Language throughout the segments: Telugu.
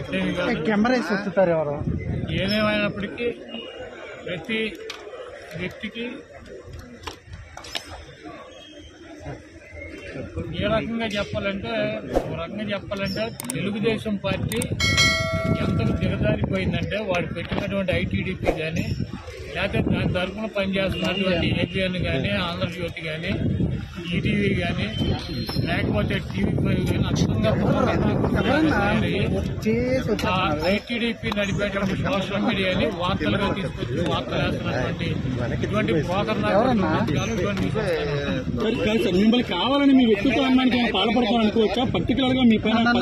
updates. ఏదేమైనప్పటికీ ప్రతి వ్యక్తికి ఒక రకంగా చెప్పాలంటే తెలుగుదేశం పార్టీ ఎంత దిగజారిపోయిందంటే వాడు పెట్టినటువంటి ఐటీడీపీ కానీ, లేకపోతే దాని తరఫున పనిచేస్తున్నటువంటి ఏబిఎన్ కానీ, ఆంధ్రజ్యోతి కానీ, ఈటీవీ కానీ, లేకపోతే టీవీ ఫైవ్ కానీ అద్భుతంగా ఐటీడీపీ నడిపేటువంటి సోషల్ మీడియాని వార్తలుగా తీసుకొచ్చి వార్తలు వేస్తున్నటువంటి ఇటువంటి మిమ్మల్ని కావాలని మీ వ్యక్తిత్వానికి పాల్పడతామనుకోవచ్చా? పర్టికులర్ గా మీ పైన నా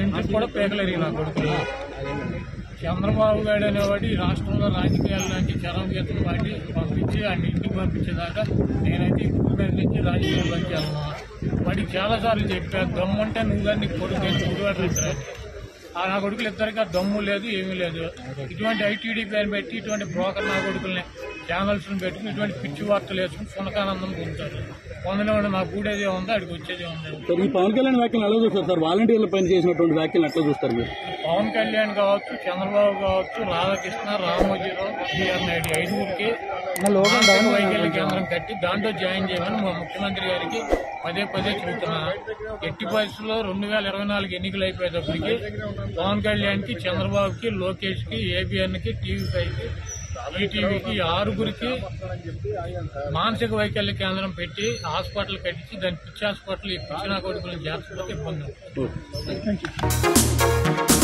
ఇంటికి కూడా పేకలేరు నా కొడుకులు. చంద్రబాబు గారు అనేవాడు ఈ రాష్ట్రంలో రాజకీయాల నుంచి చరమగీతలు వాటి పంపించి ఆయన ఇంటికి పంపించేదాకా నేనైతే ఇప్పుడు నుంచి రాజకీయాలు వచ్చాను. వాడికి చాలాసార్లు చెప్పాను, దమ్ముంటే నువ్వు కానీ కొడుకు గురువారు ఆ నా కొడుకులు ఇద్దరికి ఆ దమ్ము లేదు, ఏమీ లేదు. ఇటువంటి ఐటీడీపీ అని పెట్టి ఇటువంటి బ్రోకర్ నా కొడుకుల్ని ఛానల్స్ని పెట్టుకుని ఇటువంటి పిచ్చి వార్తలు వేసుకుని సునకానందం పొందుతారు. పొందడం నా గూడేదే ఉందో అక్కడికి వచ్చేదే ఉంది. పవన్ కళ్యాణ్ వ్యాఖ్యలు ఎలా చూస్తారు సార్? వాలంటీర్లు పనిచేసినటువంటి వ్యాఖ్యలు ఎట్లా చూస్తారు మీరు? పవన్ కళ్యాణ్ కావచ్చు, చంద్రబాబు కావచ్చు, రాధాకృష్ణ, రామోజీరావు, టీఆర్ నాయుడు ఐదుగురికి వైకల్య కేంద్రం కట్టి దాంట్లో జాయిన్ చేయమని మా ముఖ్యమంత్రి గారికి పదే పదే చెబుతున్నాను. ఎట్టి పరిస్థితుల్లో 2024 ఎన్నికలు అయిపోయేటప్పటికి పవన్ కళ్యాణ్కి, చంద్రబాబుకి, లోకేష్కి, ఏబిఎన్కి, టీవీ ఫైవ్కి, ఈటీవీకి ఆరుగురికి మానసిక వైకల్య కేంద్రం పెట్టి హాస్పిటల్ కట్టించి దాని పిచ్చి హాస్పిటల్ ఈ పిచ్చి నా కొడుకులను జాగ్రత్తగా ఇబ్బంది.